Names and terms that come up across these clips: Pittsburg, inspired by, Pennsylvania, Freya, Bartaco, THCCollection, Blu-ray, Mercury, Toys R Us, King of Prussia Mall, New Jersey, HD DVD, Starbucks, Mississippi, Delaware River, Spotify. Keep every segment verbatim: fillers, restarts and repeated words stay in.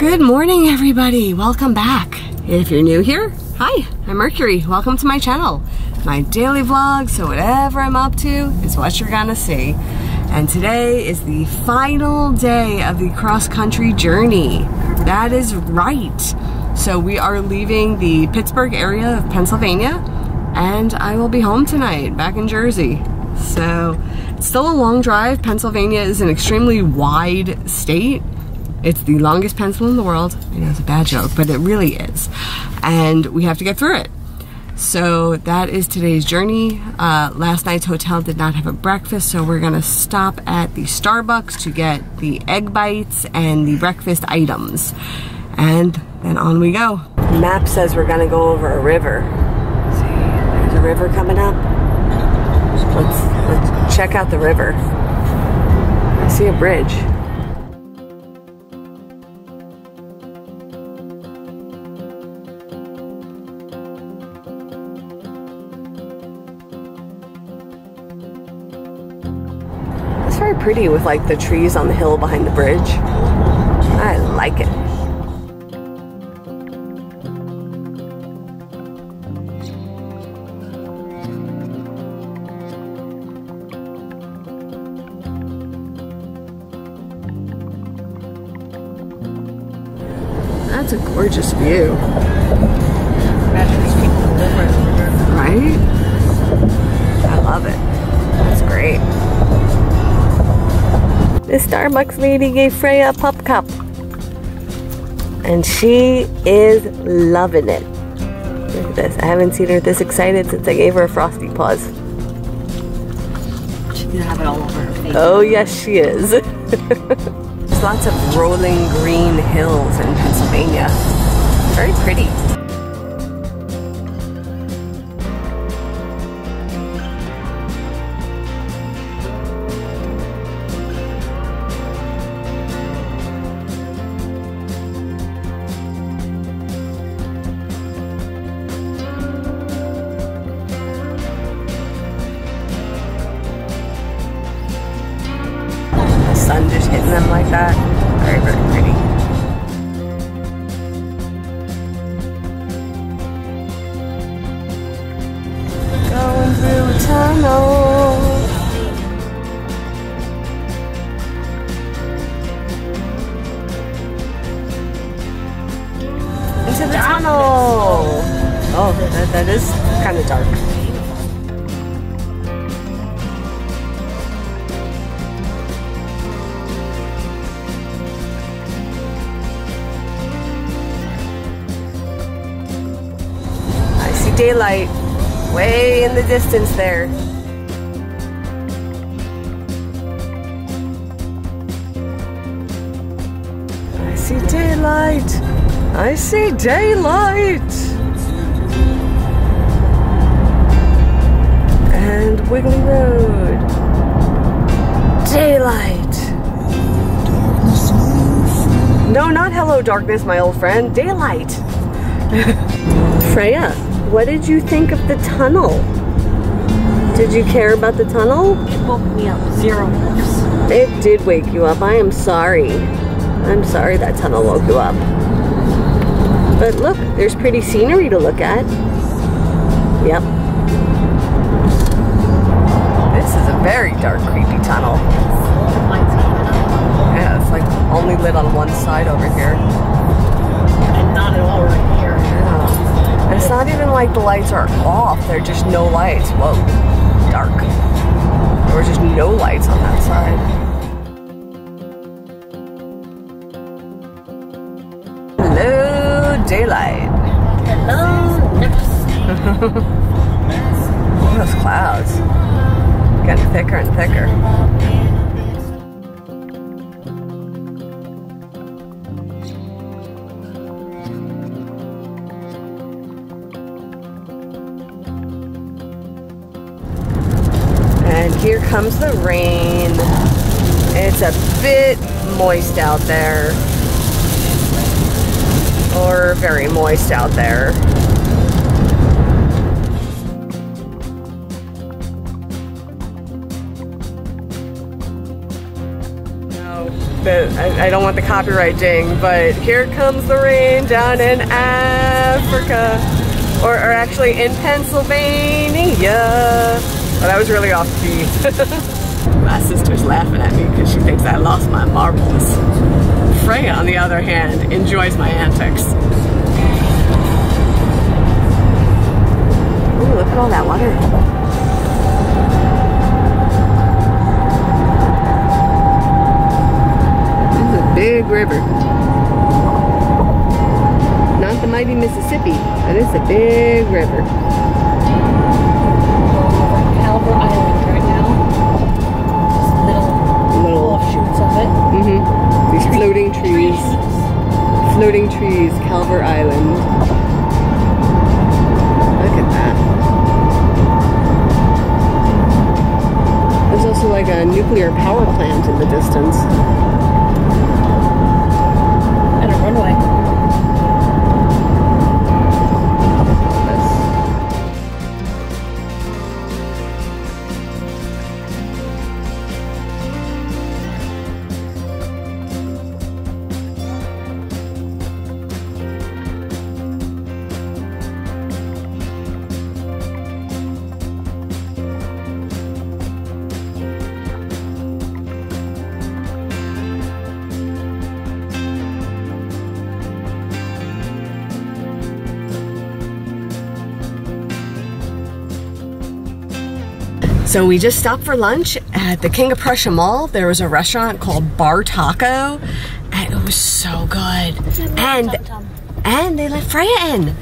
Good morning, everybody. Welcome back. If you're new here, hi, I'm Mercury. Welcome to my channel. My daily vlog, so whatever I'm up to is what you're gonna see. And today is the final day of the cross-country journey. That is right. So we are leaving the Pittsburgh area of Pennsylvania, and I will be home tonight, back in Jersey. So, it's still a long drive. Pennsylvania is an extremely wide state. It's the longest pencil in the world. I know it's a bad joke, but it really is. And we have to get through it. So that is today's journey. Uh, last night's hotel did not have a breakfast, so we're gonna stop at the Starbucks to get the egg bites and the breakfast items. And then on we go. The map says we're gonna go over a river. See, there's a river coming up. Let's, let's check out the river. I see a bridge. Pretty with like the trees on the hill behind the bridge. I like it. That's a gorgeous view. Right? I love it. That's great. The Starbucks lady gave Freya a pup cup. And she is loving it. Look at this. I haven't seen her this excited since I gave her a frosty paws. She's gonna have it all over her face. Oh yes she is. There's lots of rolling green hills in Pennsylvania. Very pretty. Sun just hitting them like that. Very, very pretty. Going through a tunnel. Into the tunnel. Oh, that, that is kind of dark. Daylight way in the distance there. I see daylight. I see daylight. And Wiggly Road. Daylight. No, not hello darkness, my old friend. Daylight. Freya. What did you think of the tunnel? Did you care about the tunnel? It woke me up. Zero force. It did wake you up. I am sorry. I'm sorry that tunnel woke you up. But look, there's pretty scenery to look at. Yep. This is a very dark, creepy tunnel. Yeah, it's like only lit on one side over here. And not at all right here. Yeah. It's not even like the lights are off, there are just no lights. Whoa, dark. There were just no lights on that side. Hello, daylight. Hello. Look at those clouds. Getting thicker and thicker. Here comes the rain. It's a bit moist out there. Or very moist out there. So So the, I, I don't want the copyright ding, but here comes the rain down in Africa, or, or actually in Pennsylvania. Well, that was really off key. My sister's laughing at me because she thinks I lost my marbles. Freya, on the other hand, enjoys my antics. Ooh, look at all that water. Big river. Not the mighty Mississippi, but it's a big river. Halibur Island right now. Just little, little offshoots of it. Mm-hmm. These floating trees. trees. Floating trees, Halibur Island. Look at that. There's also like a nuclear power plant in the distance. Runway. So we just stopped for lunch at the King of Prussia Mall. There was a restaurant called Bartaco, and it was so good. And and they let Freya in.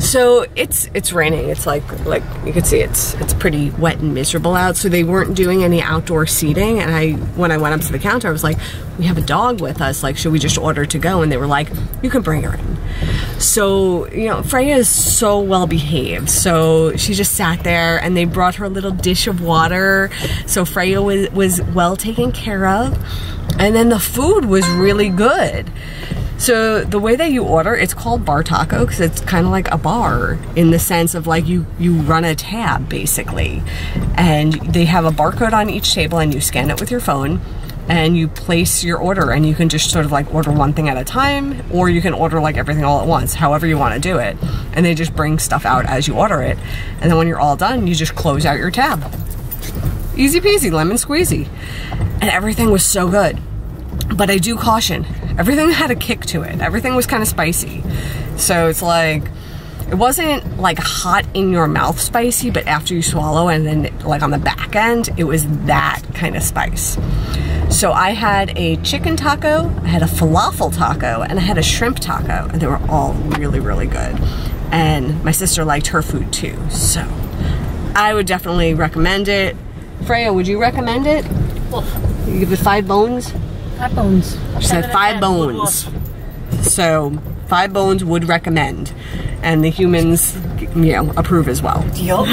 So it's it's raining. It's like like you can see it's it's pretty wet and miserable out. So they weren't doing any outdoor seating. And I when I went up to the counter, I was like, we have a dog with us. Like, should we just order to go? And they were like, you can bring her in. So, you know, Freya is so well behaved. So she just sat there and they brought her a little dish of water. So Freya was, was well taken care of. And then the food was really good. So the way that you order, it's called Bar Taco because it's kind of like a bar in the sense of like you, you run a tab basically. And they have a barcode on each table and you scan it with your phone. And you place your order and you can just sort of like order one thing at a time, or you can order like everything all at once, however you want to do it. And they just bring stuff out as you order it. And then when you're all done, you just close out your tab. Easy peasy, lemon squeezy. And everything was so good. But I do caution, everything had a kick to it. Everything was kind of spicy. So it's like, it wasn't like hot in your mouth spicy, but after you swallow and then like on the back end, it was that kind of spice. So I had a chicken taco, I had a falafel taco, and I had a shrimp taco, and they were all really, really good. And my sister liked her food too, so I would definitely recommend it. Freya, would you recommend it? Well, you give it five bones? Five bones. She said five bones. So five bones would recommend, and the humans, you know, approve as well. Yup.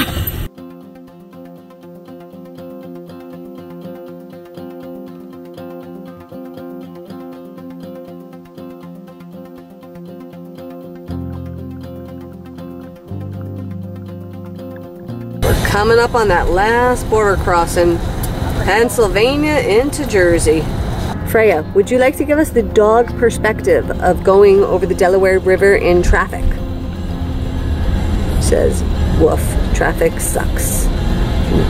Coming up on that last border crossing, Pennsylvania into Jersey. Freya, would you like to give us the dog perspective of going over the Delaware River in traffic? She says, woof, traffic sucks.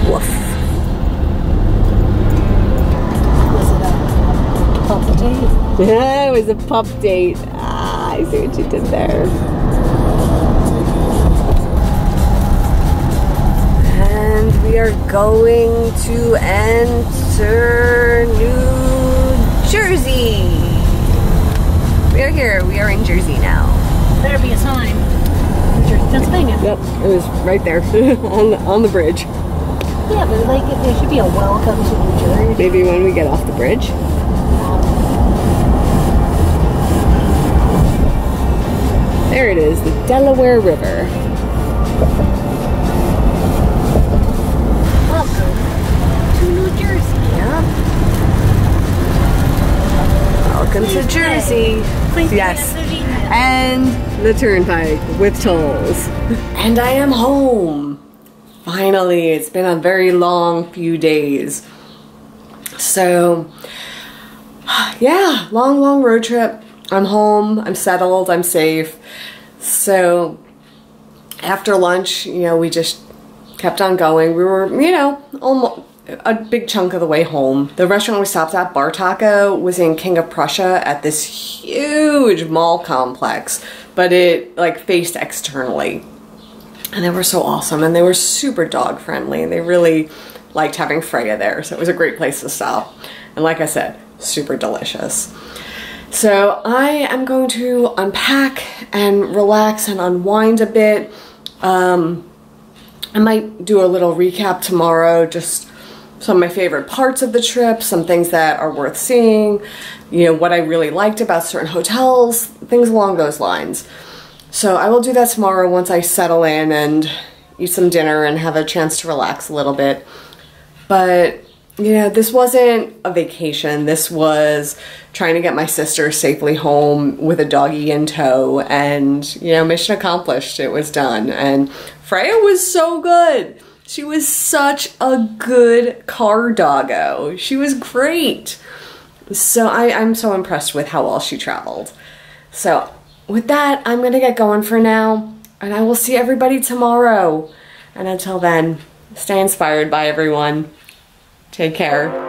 Woof. Was it a pup date? Yeah, it was a pup date. Ah, I see what you did there. We are going to enter New Jersey. We are here. We are in Jersey now. There be a sign. New Jersey, Pennsylvania. Yep, it was right there on the, on the bridge. Yeah, but like there should be a welcome to New Jersey. Maybe when we get off the bridge. There it is, the Delaware River. Welcome to Jersey. Please yes. And the turnpike with tolls. And I am home. Finally, it's been a very long few days. So yeah, long, long road trip. I'm home, I'm settled, I'm safe. So after lunch, you know, we just kept on going. We were, you know, almost a big chunk of the way home. The restaurant we stopped at, Bartaco, was in King of Prussia at this huge mall complex, but it like faced externally. And they were so awesome, and they were super dog friendly, and they really liked having Freya there, so it was a great place to stop. And like I said, super delicious. So I am going to unpack and relax and unwind a bit. Um, I might do a little recap tomorrow, just some of my favorite parts of the trip, some things that are worth seeing, you know, what I really liked about certain hotels, things along those lines. So I will do that tomorrow once I settle in and eat some dinner and have a chance to relax a little bit. But you know, this wasn't a vacation. This was trying to get my sister safely home with a doggy in tow, and you know, mission accomplished. It was done. And Freya was so good. She was such a good car doggo. She was great. So I, I'm so impressed with how well she traveled. So with that, I'm gonna get going for now, and I will see everybody tomorrow. And until then, stay inspired by everyone. Take care.